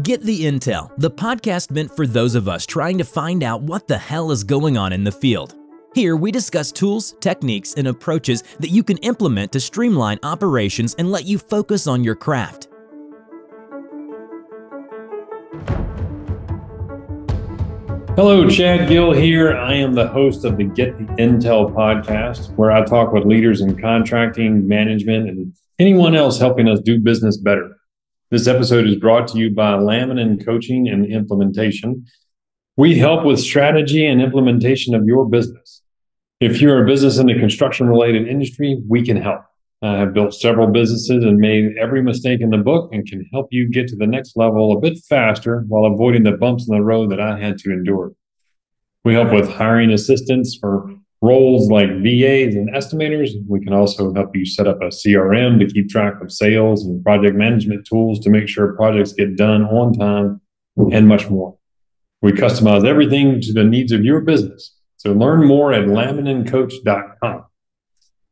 Get the Intel, the podcast meant for those of us trying to find out what the hell is going on in the field. Here we discuss tools, techniques, and approaches that you can implement to streamline operations and let you focus on your craft. Hello, Chad Gill here. I am the host of the Get the Intel podcast, where I talk with leaders in contracting, management, and anyone else helping us do business better. This episode is brought to you by Laminin Coaching and Implementation. We help with strategy and implementation of your business. If you're a business in the construction-related industry, we can help. I have built several businesses and made every mistake in the book and can help you get to the next level a bit faster while avoiding the bumps in the road that I had to endure. We help with hiring assistants for roles like VAs and estimators. We can also help you set up a CRM to keep track of sales and project management tools to make sure projects get done on time and much more. We customize everything to the needs of your business. So learn more at laminincoach.com.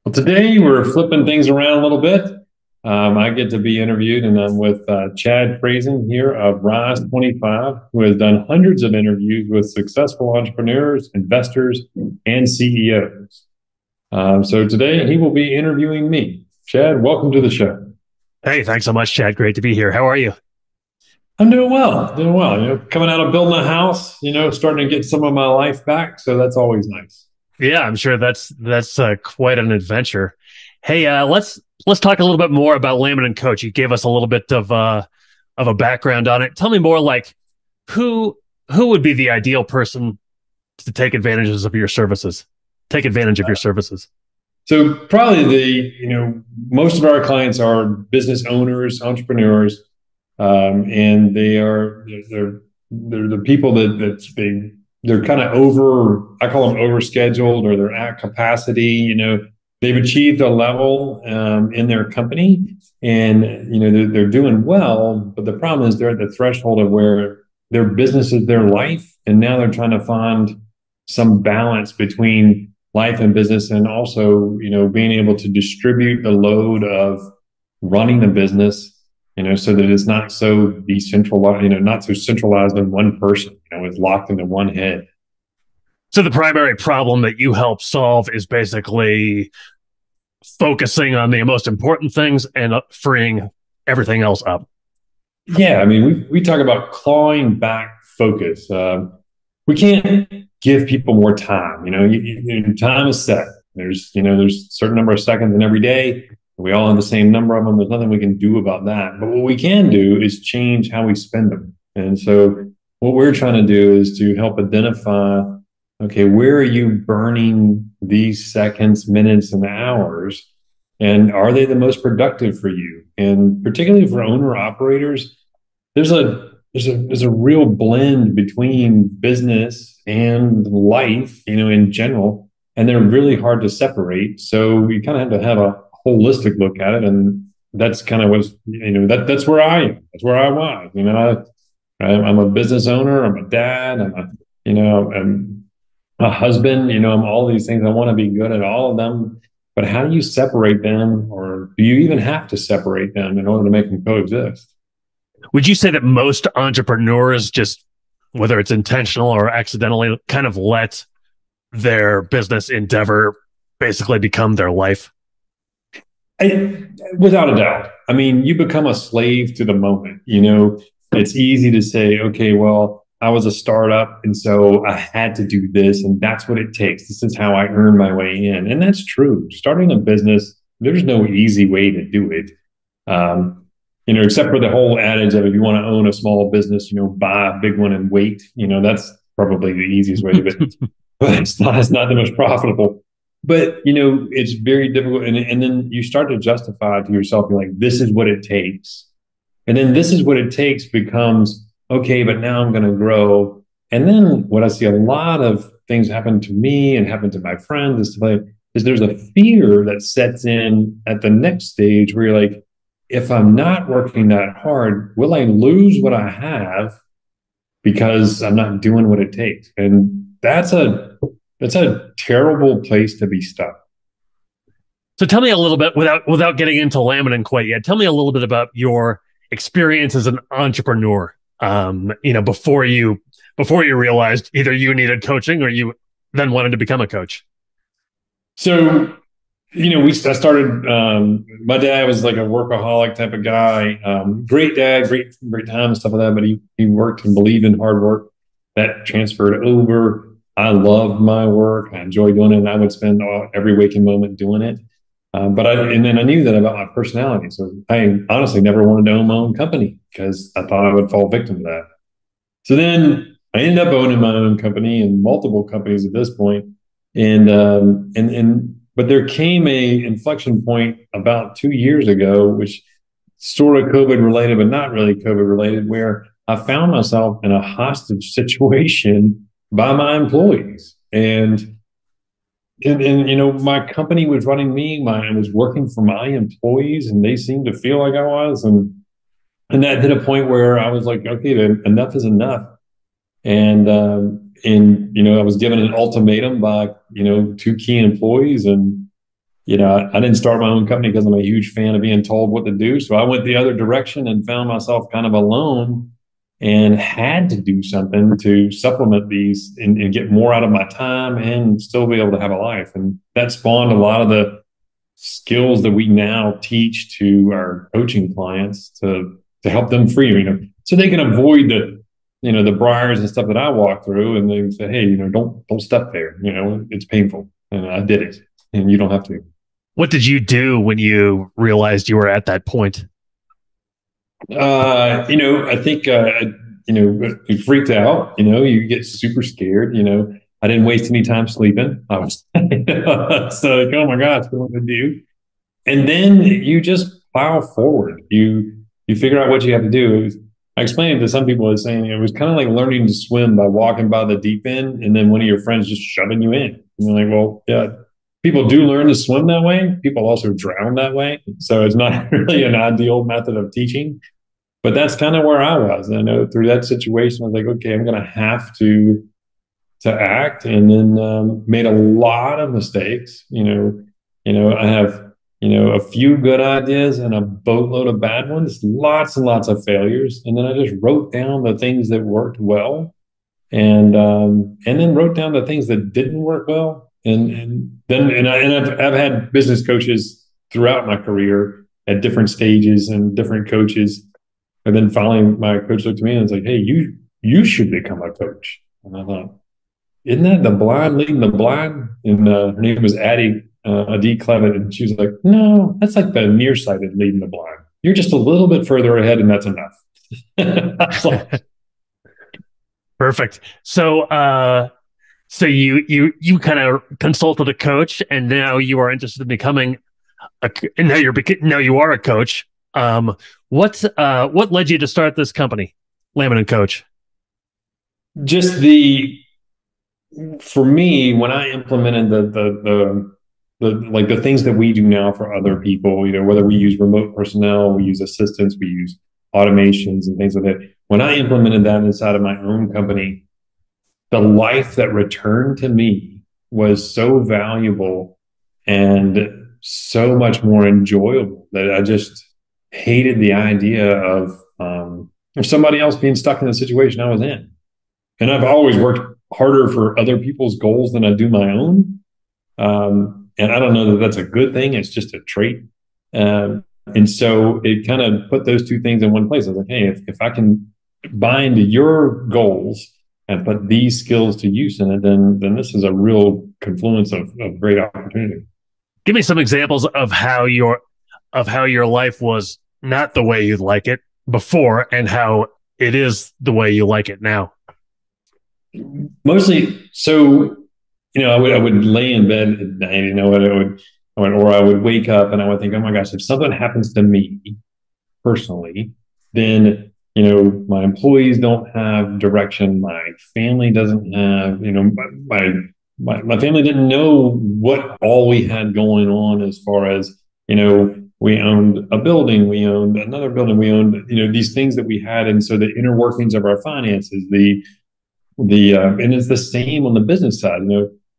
Well, today we're flipping things around a little bit. I get to be interviewed, and I'm with Chad Fraser here of Rise 25, who has done hundreds of interviews with successful entrepreneurs, investors, and CEOs. So today he will be interviewing me. Chad, welcome to the show. Hey, thanks so much, Chad. Great to be here. How are you? I'm doing well. You know, coming out of building a house, starting to get some of my life back. So that's always nice. Yeah, I'm sure that's quite an adventure. Hey, let's talk a little bit more about Laminin Coach. You gave us a little bit of a background on it. Tell me more, like, who would be the ideal person to take advantages of your services? Take advantage of your services. So probably most of our clients are business owners, entrepreneurs, and they're the people they're kind of I call them overscheduled, or they're at capacity. They've achieved a level in their company, and they're doing well, but the problem is they're at the threshold of where their business is their life, and now they're trying to find some balance between life and business, and also being able to distribute the load of running the business, so that it's not so decentralized, not so centralized in one person. It's locked into one head. So the primary problem that you help solve is basically focusing on the most important things and freeing everything else up. Yeah, I mean, we talk about clawing back focus. We can't give people more time. Time is set. There's a certain number of seconds in every day. We all have the same number of them. There's nothing we can do about that. But what we can do is change how we spend them. And so what we're trying to do is to help identify, okay, where are you burning these seconds, minutes, and hours? And are they the most productive for you? And particularly for owner operators, there's a real blend between business and life, in general, and they're really hard to separate. So you kind of have to have a holistic look at it, and that's kind of what's, that's where I am. That's where I was. I'm a business owner. I'm a dad. I'm a husband. I'm all these things. I want to be good at all of them, but how do you separate them, or do you even have to separate them in order to make them coexist? Would you say that most entrepreneurs just, whether it's intentional or accidentally, kind of let their business endeavor basically become their life? Without a doubt. I mean, you become a slave to the moment. It's easy to say, okay, well, I was a startup, and so I had to do this, and that's what it takes. This is how I earn my way in. And that's true. Starting a business, there's no easy way to do it. Except for the whole adage of, if you want to own a small business, buy a big one and wait. That's probably the easiest way to do it. But it's not the most profitable. But, it's very difficult. And then you start to justify to yourself, you're like, this is what it takes. And then this is what it takes becomes, okay, but now I'm going to grow. And then what I see a lot of things happen to me and happen to my friends is there's a fear that sets in at the next stage where you're like, if I'm not working that hard, will I lose what I have because I'm not doing what it takes? And that's a terrible place to be stuck. So tell me a little bit, without getting into Laminin quite yet, tell me a little bit about your experience as an entrepreneur. before you realized either you needed coaching or you then wanted to become a coach? So, I started, my dad was like a workaholic type of guy. Great dad, great time and stuff like that. But he worked and believed in hard work. That transferred over. I loved my work. I enjoyed doing it. And I would spend every waking moment doing it. But then I knew that about my personality. So I honestly never wanted to own my own company because I thought I would fall victim to that. So then I ended up owning my own company and multiple companies at this point. But there came a inflection point about 2 years ago, which sort of COVID related, but not really COVID related, where I found myself in a hostage situation by my employees. And my company was running me, I was working for my employees, and they seemed to feel like I was. And that hit a point where I was like, okay, enough is enough. And I was given an ultimatum by, two key employees. And, I didn't start my own company because I'm a huge fan of being told what to do. So I went the other direction and found myself kind of alone and had to do something to supplement these and get more out of my time and still be able to have a life. And that spawned a lot of the skills that we now teach to our coaching clients to help them free, so they can avoid the briars and stuff that I walked through, and they say, hey, don't step there. It's painful. And I did it, and you don't have to. What did you do when you realized you were at that point? I think, you freaked out, you get super scared, I didn't waste any time sleeping. I was so like, oh my God, what to do? And then you just plow forward. You figure out what you have to do. I explained it to some people as saying it was kind of like learning to swim by walking by the deep end and then one of your friends just shoving you in. And you're like, well, yeah, people do learn to swim that way. People also drown that way. So it's not really an ideal method of teaching. But that's kind of where I was. And I know through that situation, I was like, okay, I'm going to have to act. And then made a lot of mistakes. I have a few good ideas and a boatload of bad ones, lots and lots of failures. And then I just wrote down the things that worked well, and then wrote down the things that didn't work well. And I've had business coaches throughout my career at different stages and different coaches. And then finally my coach looked at me and was like, hey, you should become a coach. And I thought, isn't that the blind leading the blind? And her name was Addie Clevett, and she was like, no, that's like the nearsighted leading the blind. You're just a little bit further ahead, and that's enough. That's like... Perfect. So, so you kind of consulted a coach, and now you are interested in becoming now you are a coach. What led you to start this company, Laminin Coach? For me, when I implemented the things that we do now for other people, whether we use remote personnel, we use assistants, we use automations and things like that. When I implemented that inside of my own company, the life that returned to me was so valuable and so much more enjoyable that I just hated the idea of somebody else being stuck in the situation I was in. And I've always worked harder for other people's goals than I do my own. And I don't know that that's a good thing. It's just a trait. And so it kind of put those two things in one place. I was like, hey, if I can bind your goals and put these skills to use in it, then this is a real confluence of great opportunity. Give me some examples of how your life was not the way you'd like it before and how it is the way you like it now. Mostly, so I would lay in bed at night, or I would wake up and I would think, oh my gosh, if something happens to me personally, then my employees don't have direction, my family doesn't have, my family didn't know what all we had going on as far as we owned a building, we owned another building, we owned these things that we had, and so the inner workings of our finances, and it's the same on the business side.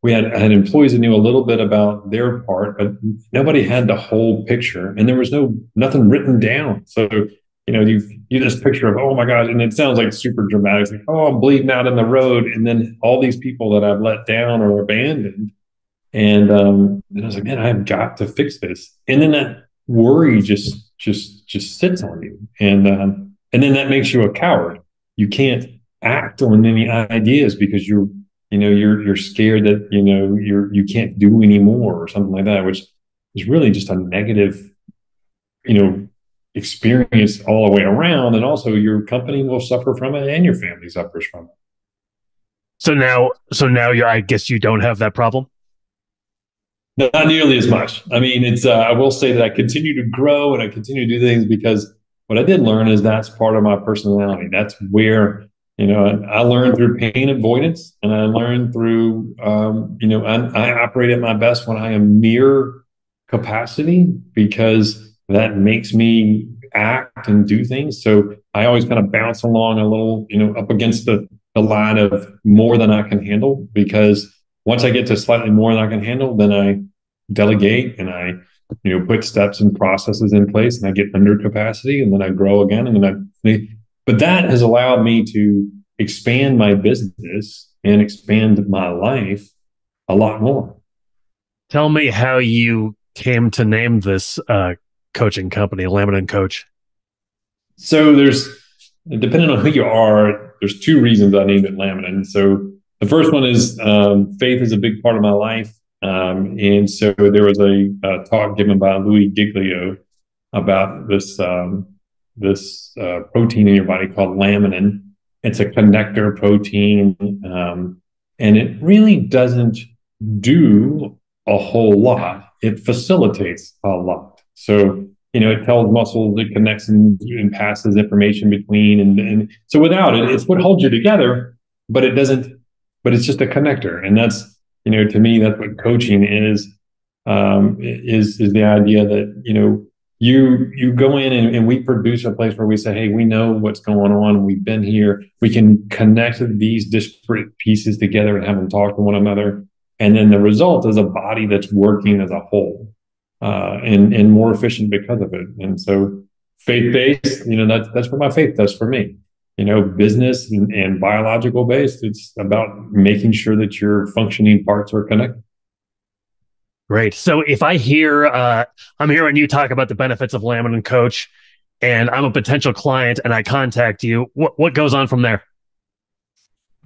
I had employees that knew a little bit about their part, but nobody had the whole picture, and there was nothing written down. So you know, you this picture of, oh my gosh, and it sounds like super dramatic. It's like, oh, I'm bleeding out in the road. And then all these people that I've let down or abandoned. And I was like, man, I've got to fix this. And then that worry just sits on you. And then that makes you a coward. You can't act on any ideas because you're scared that, you can't do anymore or something like that, which is really just a negative, experience all the way around. And also your company will suffer from it and your family suffers from it. So now I guess you don't have that problem. Not nearly as much. I mean, it's, I will say that I continue to grow and I continue to do things because what I did learn is that's part of my personality. That's where, I learned through pain avoidance, and I learned through, I operate at my best when I am near capacity because that makes me act and do things. So I always kind of bounce along a little, up against the line of more than I can handle, because once I get to slightly more than I can handle, then I delegate and I, put steps and processes in place, and I get under capacity, and then I grow again. And then but that has allowed me to expand my business and expand my life a lot more. Tell me how you came to name this coaching company, Laminin Coach. So depending on who you are, there's two reasons I named it Laminin. So the first one is faith is a big part of my life. And so there was a talk given by Louis Giglio about this this protein in your body called laminin. It's a connector protein, and it really doesn't do a whole lot. It facilitates a lot. So, it tells muscles, it connects and passes information between. And so without it, it's what holds you together, but it doesn't. But it's just a connector. And that's, to me, that's what coaching is the idea that, you go in and we produce a place where we say, hey, we know what's going on. We've been here. We can connect these disparate pieces together and have them talk to one another. And then the result is a body that's working as a whole, and more efficient because of it. And so faith-based, that's what my faith does for me. Business and biological based, it's about making sure that your functioning parts are connected. Great. So if I'm hearing you talk about the benefits of Laminin Coach, and I'm a potential client and I contact you, what goes on from there?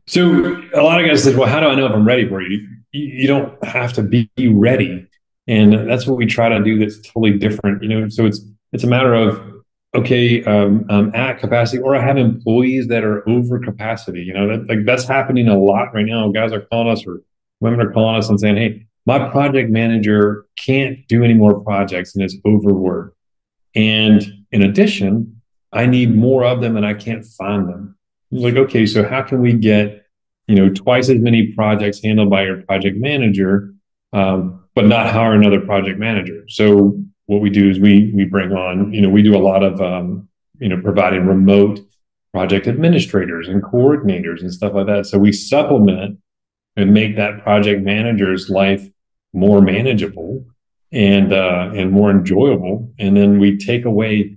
So a lot of guys said, well, how do I know if I'm ready for you? You don't have to be ready. And that's what we try to do that's totally different. So it's a matter of, okay, I'm at capacity, or I have employees that are over capacity. That's happening a lot right now. Guys are calling us, or women are calling us and saying, hey, my project manager can't do any more projects and it's overworked. And in addition, I need more of them and I can't find them. I'm like, okay, so how can we get, twice as many projects handled by your project manager, but not hire another project manager? So what we do is we bring on, we do a lot of, providing remote project administrators and coordinators and stuff like that. So we supplement and make that project manager's life more manageable and more enjoyable. And then we take away,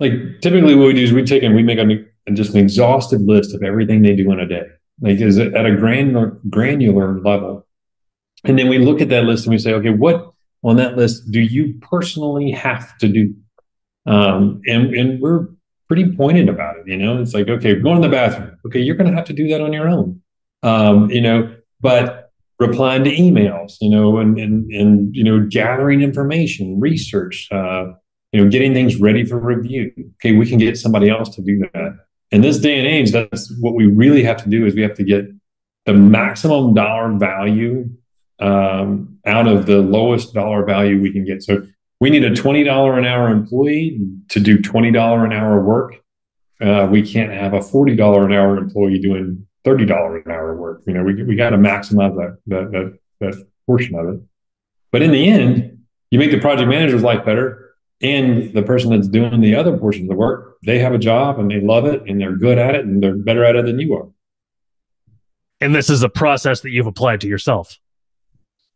like typically what we do is we make just an exhaustive list of everything they do in a day, like is at a granular level. And then we look at that list and we say, okay, what on that list do you personally have to do? And we're pretty pointed about it. It's like, okay, going to the bathroom. Okay, you're going to have to do that on your own. But replying to emails, and gathering information, research, getting things ready for review. Okay, we can get somebody else to do that. In this day and age, that's what we really have to do, is we have to get the maximum dollar value out of the lowest dollar value we can get. So we need a $20 an hour employee to do $20 an hour work. We can't have a $40 an hour employee doing $30 an hour work. We got to maximize that portion of it. But in the end, you make the project manager's life better, and the person that's doing the other portion of the work, they have a job and they love it and they're good at it and they're better at it than you are. And this is a process that you've applied to yourself.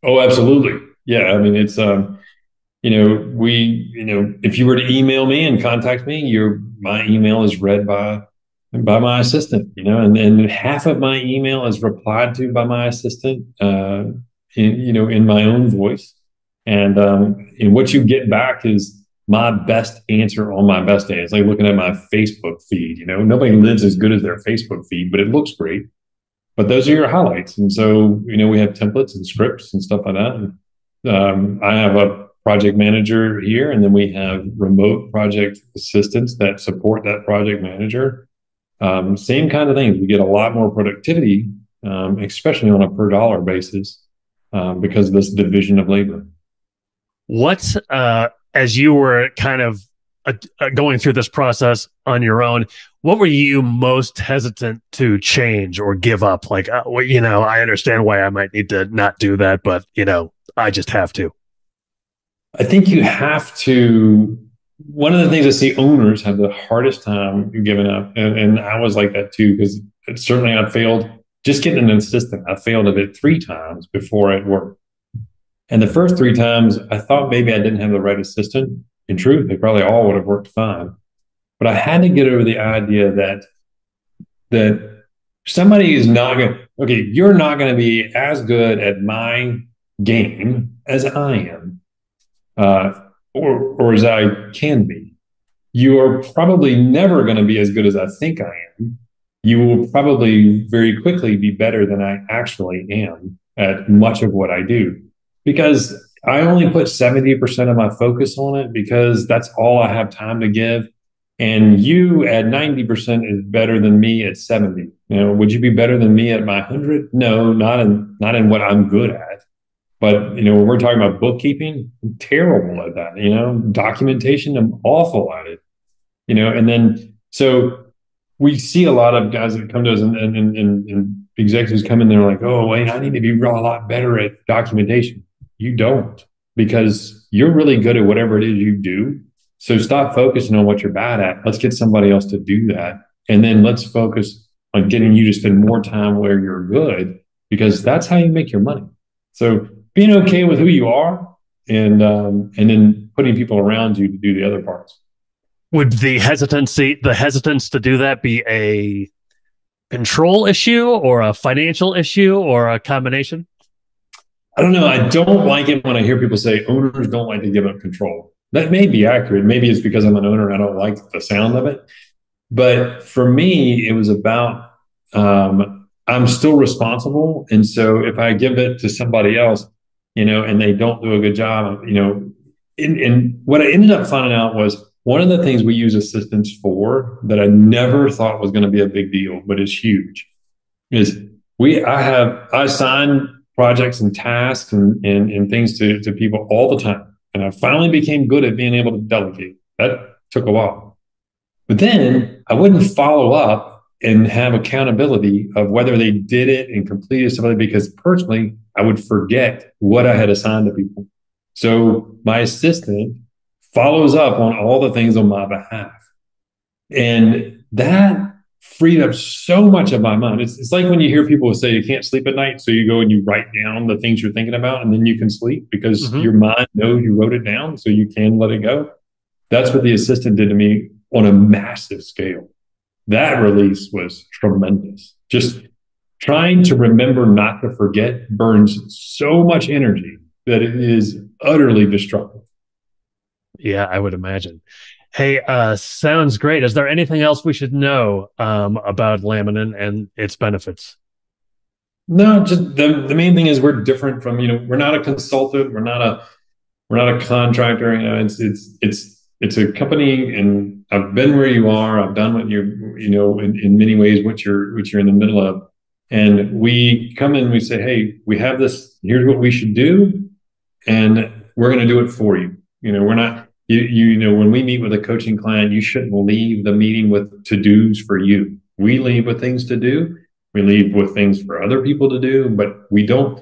Oh, absolutely. Yeah. I mean, it's, if you were to email me and contact me, my email is read by my assistant, and half of my email is replied to by my assistant, in my own voice. And what you get back is my best answer on my best day. It's like looking at my Facebook feed. Nobody lives as good as their Facebook feed, but it looks great. But those are your highlights. And so, we have templates and scripts and stuff like that. And, I have a project manager here, and then we have remote project assistants that support that project manager. Same kind of things. We get a lot more productivity, especially on a per dollar basis, because of this division of labor. What's, as you were kind of going through this process on your own, what were you most hesitant to change or give up? Like, I understand why I might need to not do that, but, I just have to. I think you have to. One of the things I see owners have the hardest time giving up, and I was like that too, because certainly I failed just getting an assistant. I failed at it 3 times before it worked. And the first 3 times, I thought maybe I didn't have the right assistant. In truth, they probably all would have worked fine. But I had to get over the idea that somebody is not going to, you're not going to be as good at my game as I am, or as I can be. You are probably never going to be as good as I think I am. You will probably very quickly be better than I actually am at much of what I do, because I only put 70% of my focus on it, because that's all I have time to give. And you at 90% is better than me at 70. Would you be better than me at my 100? No, not in what I'm good at. But, when we're talking about bookkeeping, I'm terrible at that. Documentation, I'm awful at it. So we see a lot of guys that come to us and executives come in there like, oh, wait, I need to be a lot better at documentation. You don't, because you're really good at whatever it is you do. So stop focusing on what you're bad at. Let's get somebody else to do that. And then let's focus on getting you to spend more time where you're good, because that's how you make your money. So being okay with who you are, and then putting people around you to do the other parts. Would the hesitance to do that be a control issue or a financial issue or a combination? I don't know. I don't like it when I hear people say owners don't like to give up control. That may be accurate. Maybe it's because I'm an owner and I don't like the sound of it. But for me, it was about, I'm still responsible. And so if I give it to somebody else, and they don't do a good job, and what I ended up finding out was one of the things we use assistants for that I never thought was going to be a big deal, but it's huge, is I assign projects and tasks and things to people all the time. And I finally became good at being able to delegate. That took a while. But then I wouldn't follow up and have accountability of whether they did it and completed something, because personally, I would forget what I had assigned to people. So my assistant follows up on all the things on my behalf. And that freed up so much of my mind. It's like when you hear people say you can't sleep at night, so you go and you write down the things you're thinking about, and then you can sleep because your mind knows you wrote it down, so you can let it go. That's what the assistant did to me on a massive scale. That release was tremendous. Just trying to remember not to forget burns so much energy that it is utterly destructive. Yeah, I would imagine. Hey, sounds great. Is there anything else we should know about Laminin and its benefits? No, just the main thing is we're different from, we're not a consultant, we're not a contractor, it's a company, and I've been where you are. I've done what you're, in many ways, what you're in the middle of. And we come in, we say, hey, we have this, here's what we should do. And we're going to do it for you. We're not, when we meet with a coaching client, you shouldn't leave the meeting with to-dos for you. We leave with things to do. We leave with things for other people to do, but we don't.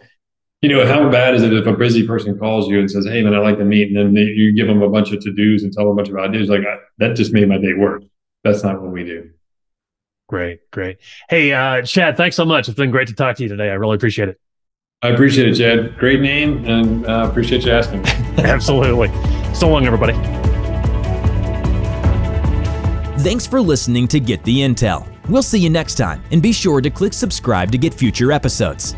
How bad is it if a busy person calls you and says, hey, man, I'd like to meet, and then you give them a bunch of to-dos and tell them a bunch of ideas? Like, that just made my day worse. That's not what we do. Great. Hey, Chad, thanks so much. It's been great to talk to you today. I really appreciate it. I appreciate it, Chad. Great name, and I appreciate you asking. Absolutely. So long, everybody. Thanks for listening to Get the Intel. We'll see you next time, and be sure to click subscribe to get future episodes.